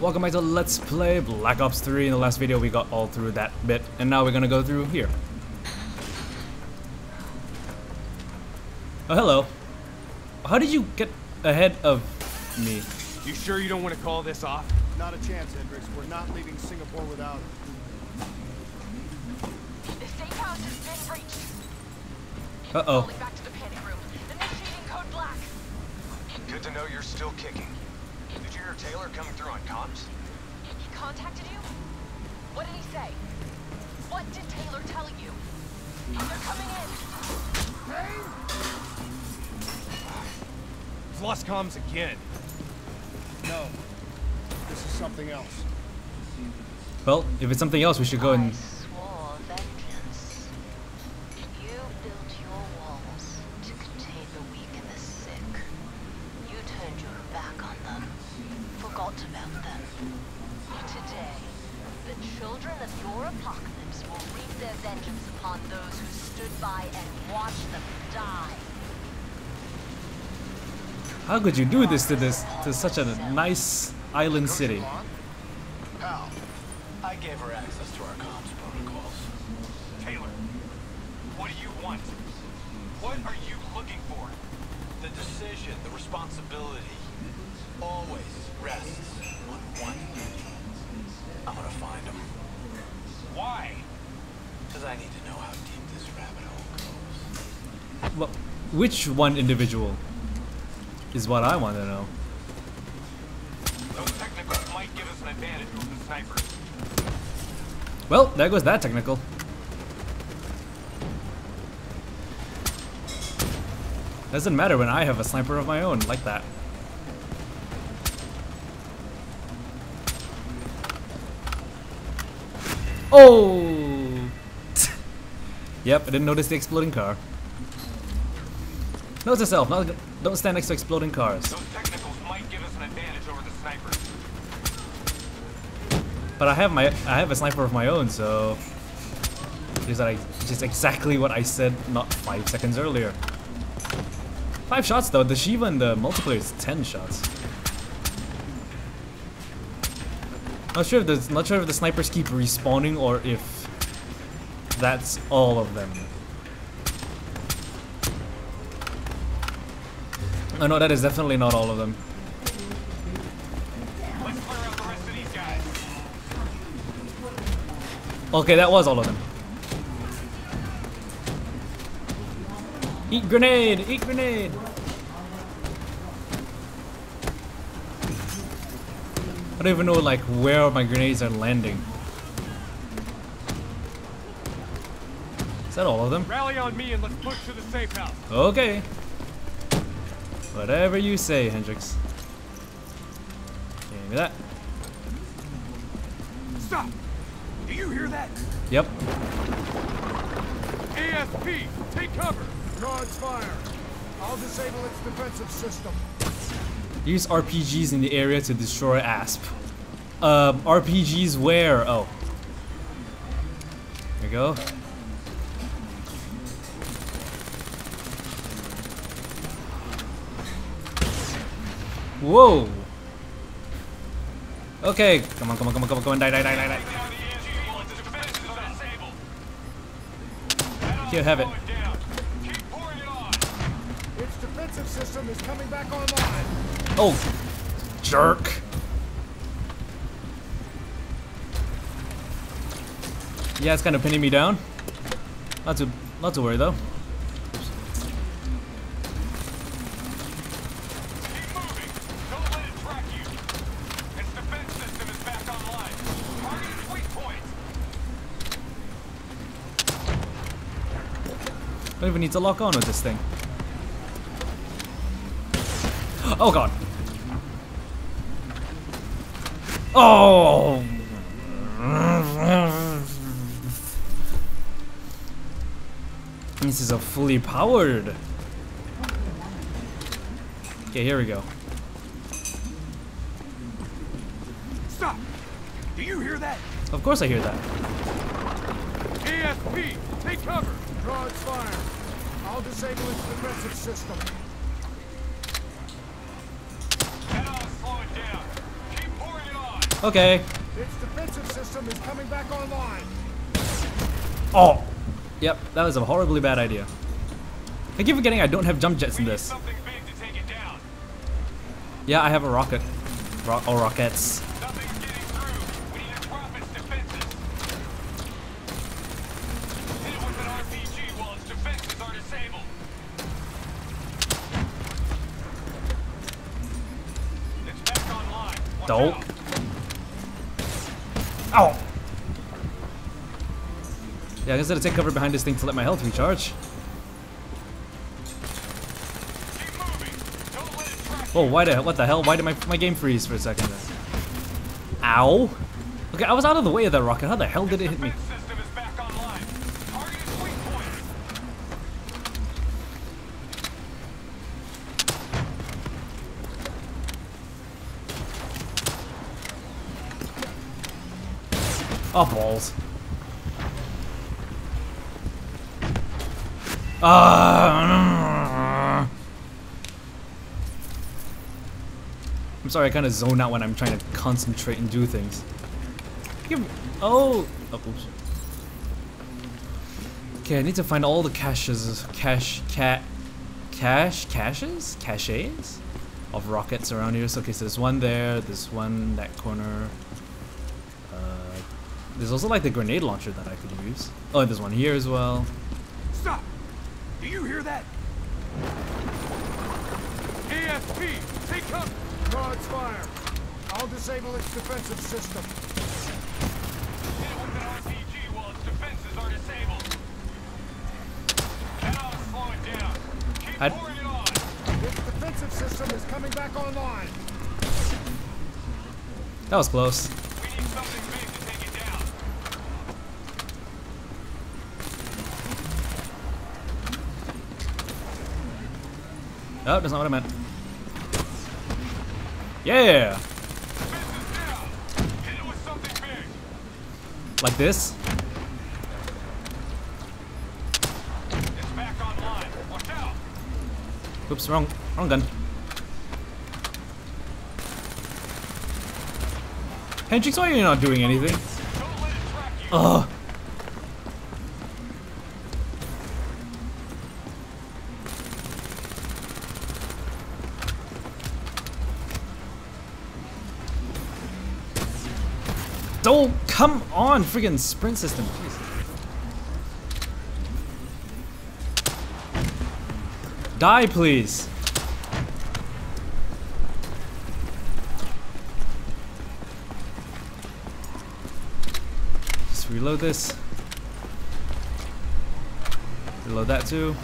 Welcome back to Let's Play Black Ops 3. In the last video, we got all through that bit, and now we're gonna go through here. Oh, hello. How did you get ahead of me? You sure you don't want to call this off? Not a chance, Hendricks. We're not leaving Singapore without it. The safe house has been breached. Uh-oh. Back to the panic room. Initiating code black. Good to know you're still kicking. Did you hear Taylor coming through on comms? He contacted you? What did he say? What did Taylor tell you? They're coming in. Kane? He's lost comms again. No. This is something else. Well, if it's something else, we should go and... I swore vengeance. You built your walls to contain the weak and the sick. You turned your back on them, forgot about them. Today, the children of your apocalypse will reap their vengeance upon those who stood by and watched them die. How could you do this to such a nice island city? How? I gave her access to our comms protocols. Taylor, what do you want? What are you looking for? The decision, the responsibility, always rests on one individual. I'm gonna find him. Why? Because I need to know how deep this rabbit hole goes. Well, which one individual? Is what I want to know. Those technicals might give us an advantage over the snipers. Well, there goes that technical. Doesn't matter when I have a sniper of my own like that. Oh! Yep, I didn't notice the exploding car. Notice yourself, don't stand next to exploding cars. Those technicals might give us an advantage over the snipers. But I have a sniper of my own, so just exactly what I said not 5 seconds earlier. 5 shots though, the Shiva and the multiplayer is 10 shots. Not sure if the snipers keep respawning or if that's all of them. Oh no, that is definitely not all of them. Let's clear out the rest of these guys. Okay, that was all of them. Eat grenade! Eat grenade! I don't even know like where my grenades are landing. Is that all of them? Rally on me and let's push to the safe house. Okay. Whatever you say, Hendricks. Give me that. Stop! Do you hear that? Yep. ASP, take cover! Dodge fire! I'll disable its defensive system. Use RPGs in the area to destroy ASP. RPGs where? Oh. There we go. Whoa! Okay, come on, come on, come on, come on, come on, die. Here, have it. Its defensive system is coming back online. Oh, jerk! Yeah, it's kind of pinning me down. Not to worry though. I don't even need to lock on with this thing. Oh god. Oh. This is a fully powered. Okay, here we go. Stop. Do you hear that? Of course I hear that. ESP, take cover. Draw its fire. I'll disable its defensive system. Head on, slow it down. Keep pouring it on. Okay. Its defensive system is coming back online. Oh. Yep, that was a horribly bad idea. I keep forgetting I don't have jump jets in this. Yeah, I have a rocket. Rockets. Dope. Ow! Yeah, I guess I'll take cover behind this thing to let my health recharge. Whoa, why the hell? What the hell? Why did my game freeze for a second then? Ow! Okay, I was out of the way of that rocket. How the hell did it hit me? Oh, balls. I'm sorry, I kind of zone out when I'm trying to concentrate and do things. Oops. Okay, I need to find all the caches. Caches of rockets around here. So, okay, so there's one there, there's one in that corner. There's also like the grenade launcher that I could use. Oh, there's one here as well. Stop! Do you hear that? ASP, take cover! Dodge fire. I'll disable its defensive system. Hit it with an RPG while its defenses are disabled. Now slow it down. Keep pouring it on. Its defensive system is coming back online. That was close. We need something big. Oh, that's not what I meant. Yeah! Like this? Oops, wrong gun. Hendricks, why are you not doing anything? Ugh! Oh, come on, friggin' sprint system, please. Die, please. Just reload this. Reload that too.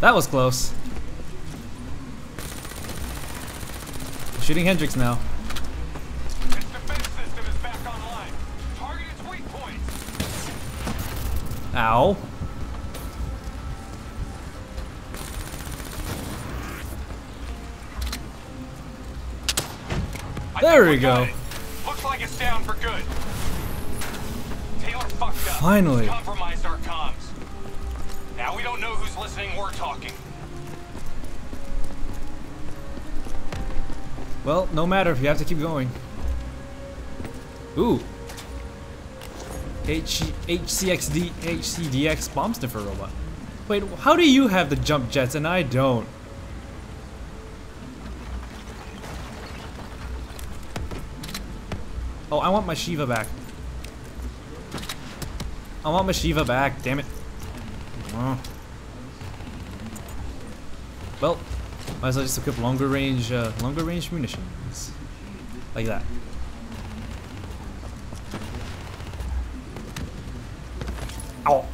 That was close. I'm shooting Hendricks now. Ow. There we go. Looks like it's down for good. Taylor fucked up. Finally. Compromised our comms. Now we don't know who's listening or talking. Well, no matter if you have to keep going. Ooh. HCDX bomb sniffer robot. Wait, how do you have the jump jets and I don't? Oh, I want my Shiva back. I want my Shiva back, damn it. Well, might as well just equip longer range munitions. Like that. Ow.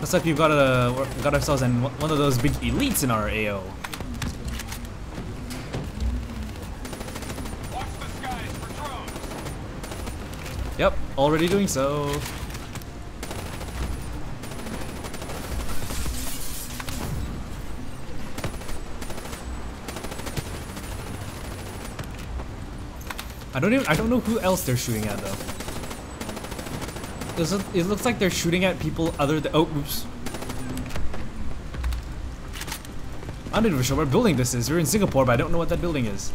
Looks like we've got ourselves in one of those big elites in our AO. Watch the skies for drones. Yep, already doing so. I don't know who else they're shooting at though. It looks like they're shooting at people other than— oh, oops. I'm not even sure what building this is. We're in Singapore, but I don't know what that building is.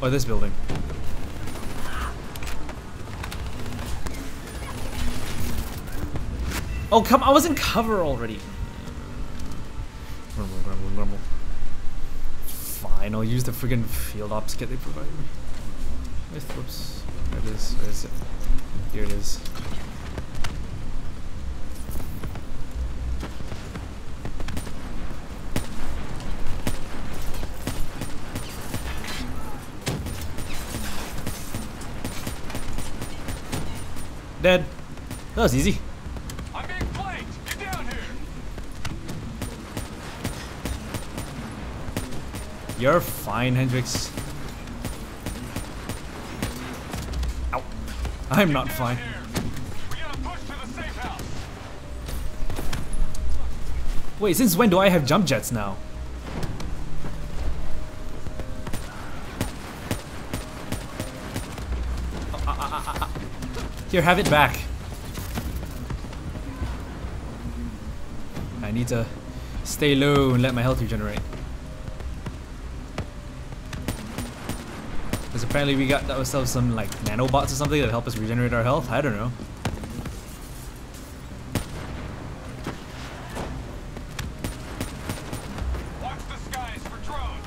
Or this building. Oh, come— I was in cover already. Grumble. Fine, I'll use the friggin' field ops kit they provided me. Whoops. There it is. Where is it? Here it is. Dead. That was easy. You're fine, Hendricks. Ow. I'm not fine. Wait, since when do I have jump jets now? Here, have it back. I need to stay low and let my health regenerate. Because apparently we got ourselves some like nanobots or something that help us regenerate our health. I don't know. Watch the skies for drones.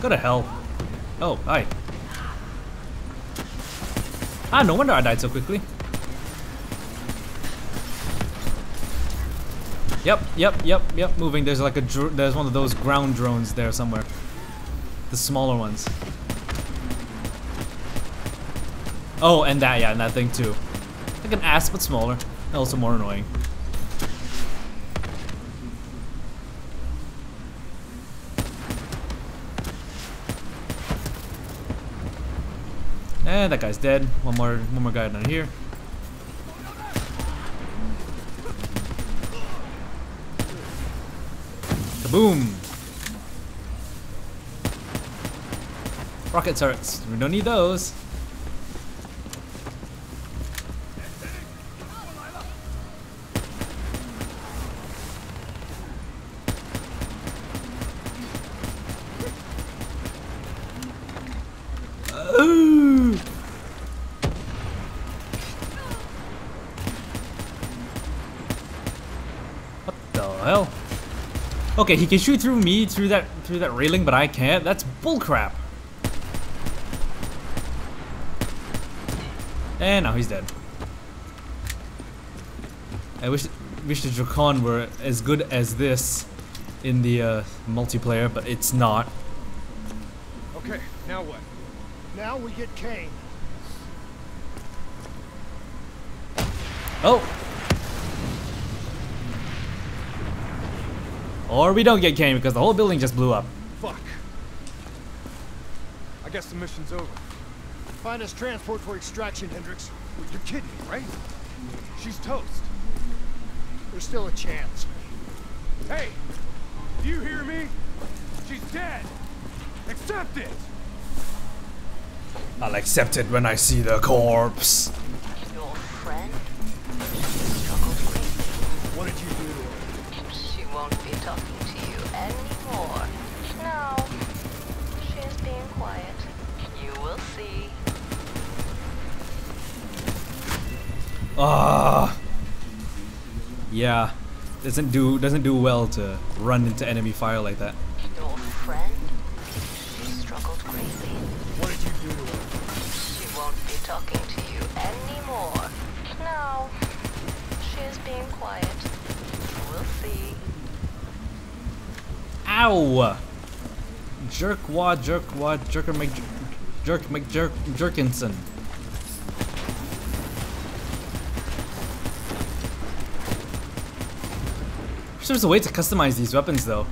Go to hell. Oh, hi. Ah, no wonder I died so quickly. Yep, moving. There's like a there's one of those ground drones there somewhere. The smaller ones. Oh, and that, yeah, and that thing too. Like an ass, but smaller. And also more annoying. And that guy's dead. One more guy down here. Boom! Rocket turrets. We don't need those. Okay, he can shoot through me through that railing, but I can't. That's bullcrap. And now he's dead. I wish the Dracon were as good as this in the multiplayer, but it's not. Okay, now what? Now we get Kane. Oh. Or we don't get Kane because the whole building just blew up. Fuck. I guess the mission's over. Find us transport for extraction, Hendricks. You're kidding me, right? She's toast. There's still a chance. Hey! Do you hear me? She's dead! Accept it! I'll accept it when I see the corpse. Your friend? What did you do to her? Won't be talking to you anymore. No, she's being quiet. You will see. Yeah, doesn't do well to run into enemy fire like that. Your friend, she struggled greatly. What did you do to her? She won't be talking to you anymore. No, she's being quiet. You will see. Ow! Jerkinson. I wish there was a way to customize these weapons though.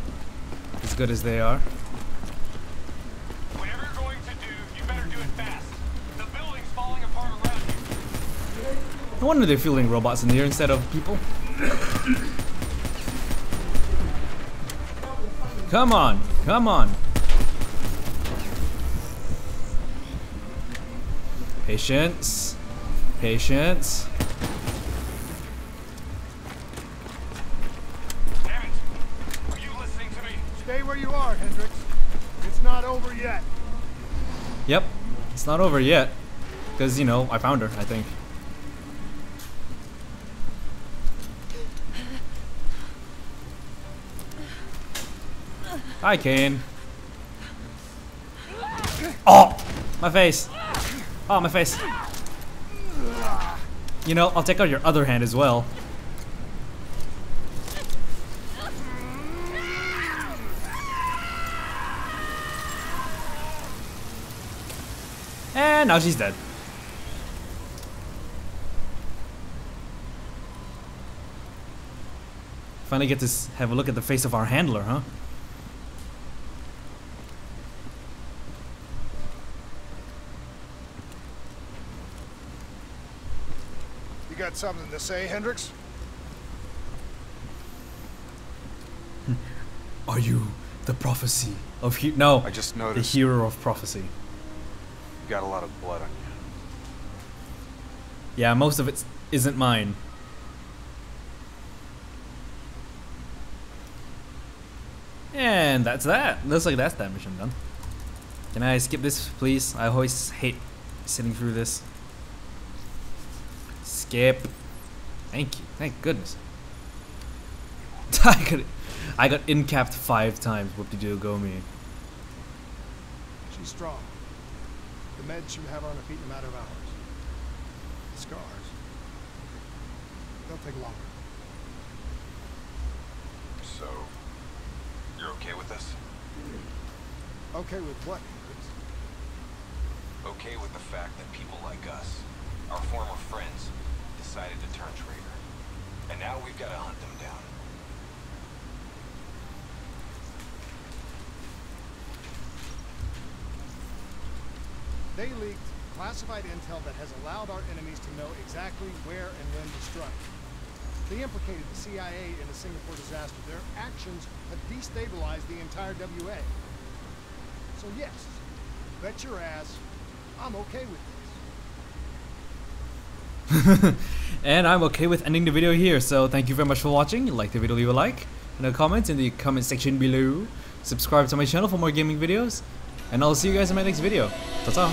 As good as they are. Whatever you're going to do, you better do it fast. The building's falling apart around you. No wonder they're fueling robots in here instead of people. Come on, come on. Patience, patience. Damn it! Are you listening to me? Stay where you are, Hendricks. It's not over yet. Yep, it's not over yet. Because, you know, I found her, I think. Hi, Kane. Oh, my face. Oh, my face. You know, I'll take out your other hand as well. And now she's dead. Finally get to have a look at the face of our handler, huh? You got something to say, Hendricks? Are you the prophecy of no, I just noticed the hero of prophecy. You got a lot of blood on you. Yeah, most of it isn't mine. And that's that. Looks like that's that mission done. Can I skip this, please? I always hate sitting through this. Skip. Thank you. Thank goodness. I got in-capped 5 times. Whoop-de-doo, go me. She's strong. The meds you have on her feet in a matter of hours. The scars. They'll take longer. So... you're okay with this? Okay with what? Okay with the fact that people like us, our former friends, decided to turn traitor. And now we've got to hunt them down. They leaked classified intel that has allowed our enemies to know exactly where and when to strike. They implicated the CIA in the Singapore disaster. Their actions have destabilized the entire WA. So yes, bet your ass, I'm okay with this. And I'm okay with ending the video here. So thank you very much for watching. If you liked the video, leave a like and a comment in the comment section below. Subscribe to my channel for more gaming videos. And I'll see you guys in my next video. Ta-ta!